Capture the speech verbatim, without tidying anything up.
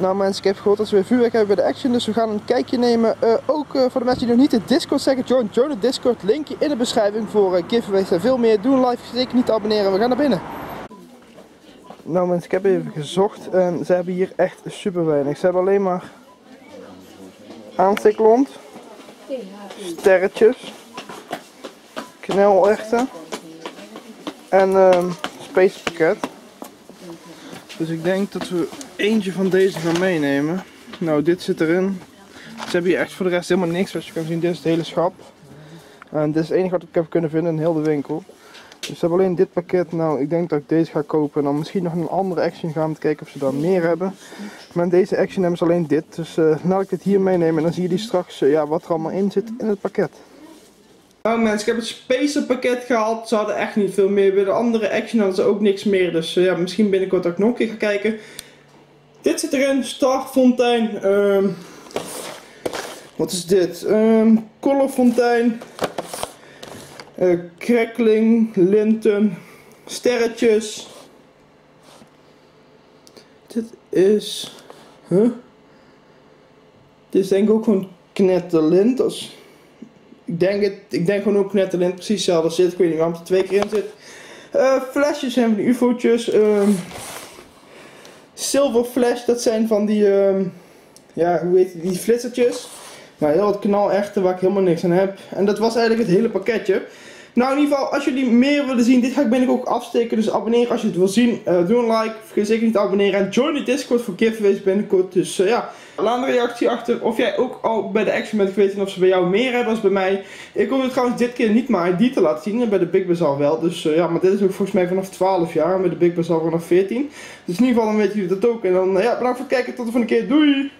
Nou mensen, ik heb gehoord dat we weer vuurwerk hebben bij de Action, dus we gaan een kijkje nemen. Uh, ook uh, voor de mensen die nog niet in Discord zeggen, join, join de Discord, linkje in de beschrijving voor uh, giveaways en veel meer. Doe een like, zeker niet te abonneren, we gaan naar binnen. Nou mensen, ik heb even gezocht en ze hebben hier echt super weinig. Ze hebben alleen maar aansteklont, sterretjes, knelerten en uh, Spacer-pakket. Dus ik denk dat we eentje van deze gaan meenemen. Nou, dit zit erin. Ze hebben hier echt voor de rest helemaal niks. Zoals je kan zien, dit is het hele schap. En dit is het enige wat ik heb kunnen vinden in heel de winkel. Dus ze hebben alleen dit pakket. Nou, ik denk dat ik deze ga kopen en dan misschien nog een andere Action gaan om te kijken of ze daar meer hebben. Maar in deze Action hebben ze alleen dit. Dus uh, laat ik dit hier meenemen en dan zie je die straks uh, ja, wat er allemaal in zit in het pakket. Nou mensen, ik heb het Spacer-pakket gehaald. Ze hadden echt niet veel meer. Bij de andere Action hadden ze ook niks meer. Dus uh, ja, misschien binnenkort ook nog een keer gaan kijken. Dit zit erin, Starfontein. Um, wat is dit? Um, Colorfontein. Uh, crackling, linten, sterretjes. Dit is... Huh? Dit is denk ik ook gewoon knetterlint. Als... Ik denk, het, ik denk gewoon ook net erin, precies hetzelfde zit. Ik weet niet waarom het er twee keer in zit. Uh, flesjes zijn van die ufo'tjes. Uh, silver flash, dat zijn van die, uh, ja, hoe heet die, flitsertjes. Nou, heel wat knalechten waar ik helemaal niks aan heb. En dat was eigenlijk het hele pakketje. Nou, in ieder geval, als jullie meer willen zien, dit ga ik binnenkort ook afsteken. Dus abonneer als je het wil zien. Uh, doe een like, vergeet zeker niet te abonneren. En join de Discord voor giveaways binnenkort. Dus uh, ja, laat een reactie achter of jij ook al bij de Action bent geweest en of ze bij jou meer hebben als bij mij. Ik kon het trouwens dit keer niet maar die te laten zien. En bij de Big Bazaar wel. Dus uh, ja, maar dit is ook volgens mij vanaf twaalf jaar. En bij de Big Bazaar vanaf veertien. Dus in ieder geval, dan weten jullie dat ook. En dan, uh, ja, bedankt voor het kijken. Tot de volgende keer. Doei!